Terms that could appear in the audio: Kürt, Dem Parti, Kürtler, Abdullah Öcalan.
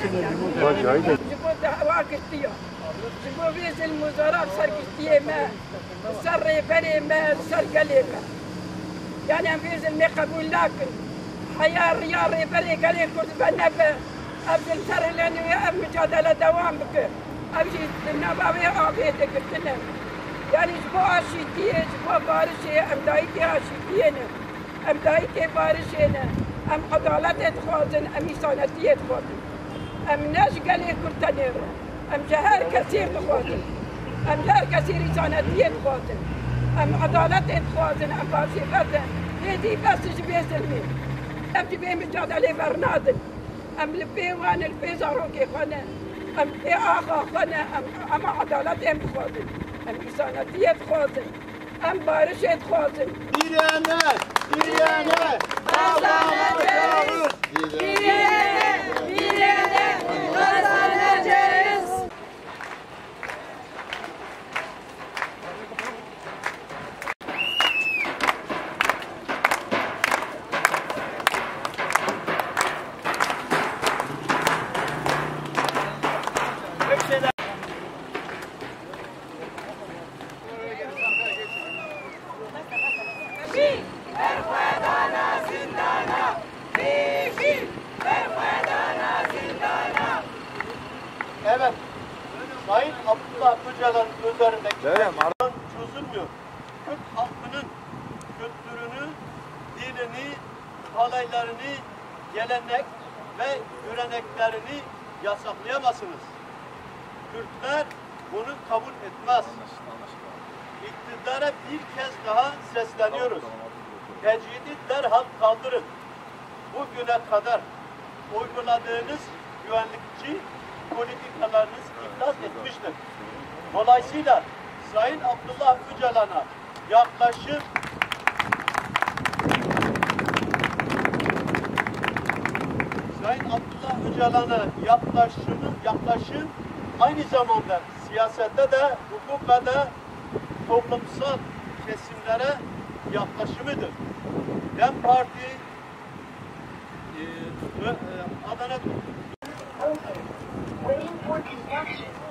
जिसको हवा किश्ती है, जिसको वेसल मुजारा सर किश्ती में, सर रेफरे में, सर गले में, यानी हम वेसल में कबूल ना कर, हयार यार रेफरे गले कुर्द बना पे, अब जिसर लेने अब मुजादला दवाम बके, अब जिस नबाबे आगे देखते हैं, यानी जिसको आशिती है, जिसको बारिश है, हम दायित्व आशिती है ना, हम दायित्व बारिश है ना, हम अदालत ख़ाज़न, हम इसानती ख़ाज़न. أم نشجلي كرتنير، أم جهار كثير تخاطن، أم جهار كثير إنسانية تخاطن، أم عدالة تخاطن، أم فلسفة، هذه بس جبيزلني، أم جبي مجادلة فرنادن، أم البيوان البيزاروكي خنا، أم إعاقة خنا، أم عدالة تخاطن، أم إنسانية تخاطن، أم بارش تخاطن. إيرانات، إيرانات، أولاد إيران. Evet, Sayın Abdullah Öcalan'ın gözlerindeki sorun çözülmüyor. Kürt halkının kültürünü, dilini, halaylarını, gelenek ve göreneklerini yasaklayamazsınız. Kürtler bunu kabul etmez. İktidara bir kez daha sesleniyoruz. Tecidi derhal kaldırın. Bugüne kadar uyguladığınız güvenlikçi politikalarınız iflas etmiştir. Dolayısıyla Sayın Abdullah Öcalan'a yaklaşık yaklaşım aynı zamanda siyasette de hukukta da toplumsal kesimlere yaklaşımıdır. Dem Parti Adana. Okay. Waiting for instructions.